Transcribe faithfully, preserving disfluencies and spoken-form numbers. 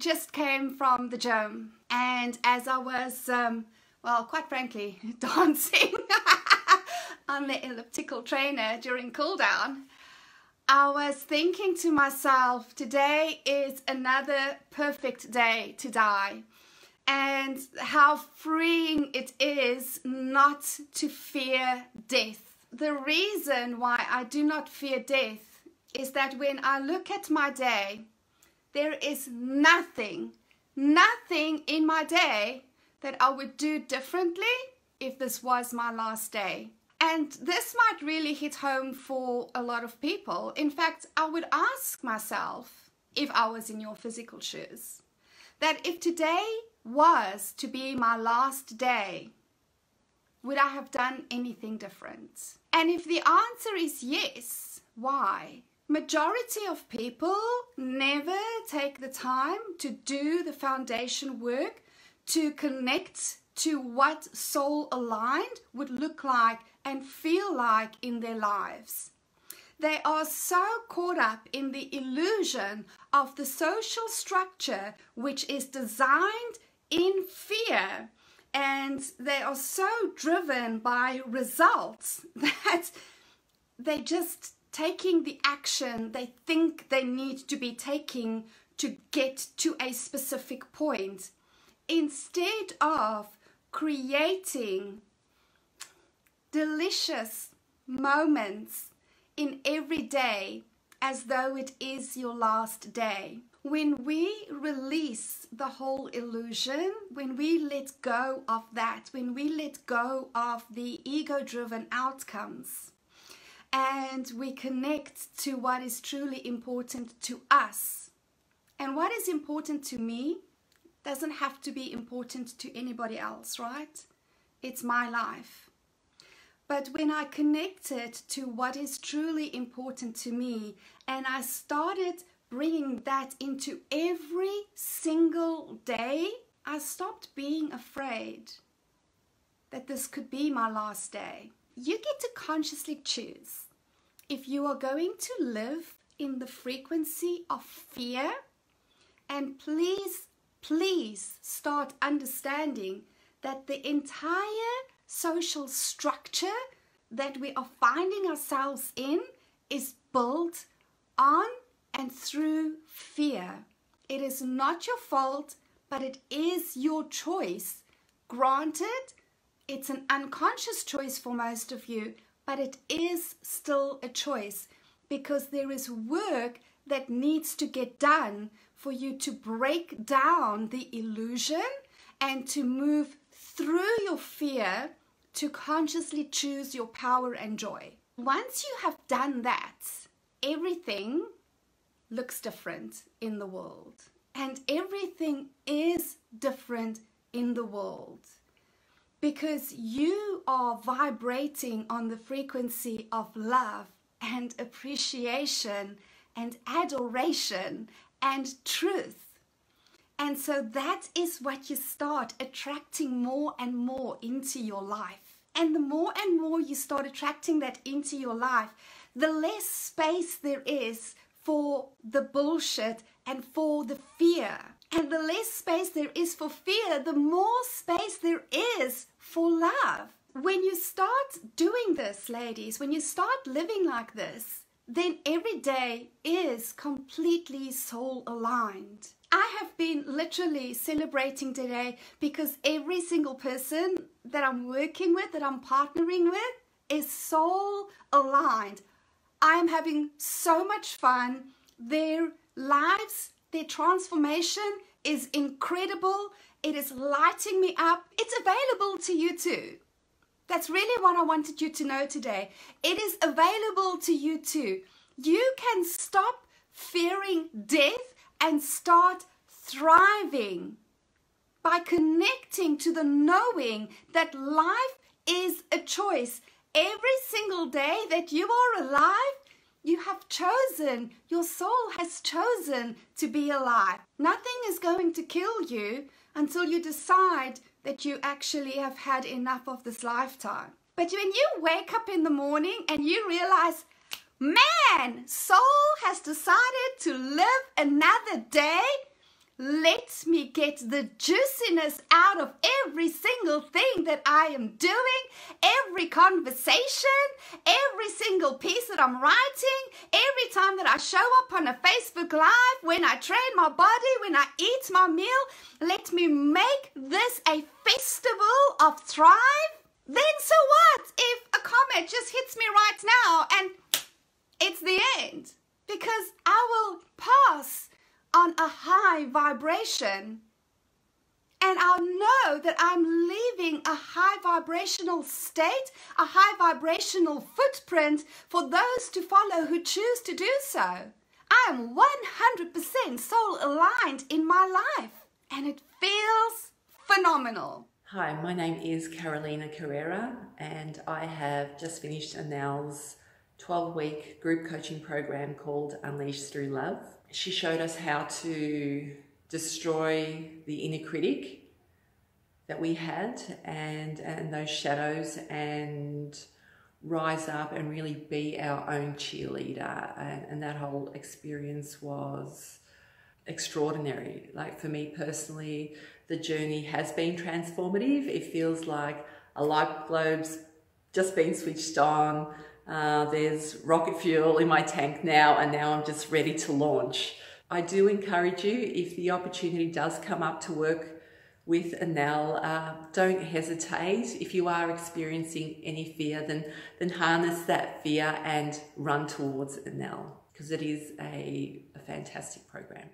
just came from the gym, and as I was, um, well, quite frankly, dancing on the elliptical trainer during cool down, I was thinking to myself, today is another perfect day to die, and how freeing it is not to fear death. The reason why I do not fear death is that when I look at my day, there is nothing, nothing in my day that I would do differently if this was my last day. And this might really hit home for a lot of people. In fact, I would ask myself, if I was in your physical shoes, that if today was to be my last day, would I have done anything different? And if the answer is yes, why? Majority of people never take the time to do the foundation work to connect to what soul aligned would look like and feel like in their lives. They are so caught up in the illusion of the social structure which is designed in fear, and they are so driven by results that they just taking the action they think they need to be taking to get to a specific point, instead of creating delicious moments in every day as though it is your last day. When we release the whole illusion, when we let go of that, when we let go of the ego-driven outcomes, and we connect to what is truly important to us. And what is important to me doesn't have to be important to anybody else, right? It's my life. But when I connected to what is truly important to me, and I started bringing that into every single day, I stopped being afraid that this could be my last day. You get to consciously choose if you are going to live in the frequency of fear. And please, please start understanding that the entire social structure that we are finding ourselves in is built on and through fear. It is not your fault, but it is your choice. Granted, it's an unconscious choice for most of you, but it is still a choice, because there is work that needs to get done for you to break down the illusion and to move through your fear to consciously choose your power and joy. Once you have done that, everything looks different in the world, and everything is different in the world. Because you are vibrating on the frequency of love and appreciation and adoration and truth. And so that is what you start attracting more and more into your life. And the more and more you start attracting that into your life, the less space there is for the bullshit and for the fear. And the less space there is for fear, the more space there is for love. When you start doing this, ladies, when you start living like this, then every day is completely soul aligned. I have been literally celebrating today because every single person that I'm working with, that I'm partnering with, is soul aligned. I am having so much fun. Their lives, their transformation is incredible. It is lighting me up. It's available to you too. That's really what I wanted you to know today. It is available to you too. You can stop fearing death and start thriving by connecting to the knowing that life is a choice. Every single day that you are alive, you have chosen, your soul has chosen to be alive. Nothing is going to kill you until you decide that you actually have had enough of this lifetime. But when you wake up in the morning and you realize, man, soul has decided to live another day, lets me get the juiciness out of every single thing that I am doing, every conversation, every single piece that I'm writing, every time that I show up on a Facebook Live, when I train my body, when I eat my meal. Let me make this a festival of thrive. Then so what if a comet just hits me right now and it's the end? Because I will pass on a high vibration, and I'll know that I'm leaving a high vibrational state, a high vibrational footprint for those to follow who choose to do so. I am one hundred percent soul aligned in my life, and it feels phenomenal. Hi, my name is Carolina Carrera, and I have just finished Annelle's twelve-week group coaching program called Unleash Through Love. She showed us how to destroy the inner critic that we had and, and those shadows, and rise up and really be our own cheerleader. And, and that whole experience was extraordinary. Like, for me personally, the journey has been transformative. It feels like a light globe's just been switched on. Uh, there's rocket fuel in my tank now, and now I'm just ready to launch. I do encourage you, if the opportunity does come up to work with Elle, uh, don't hesitate. If you are experiencing any fear, then, then harness that fear and run towards Elle, because it is a, a fantastic program.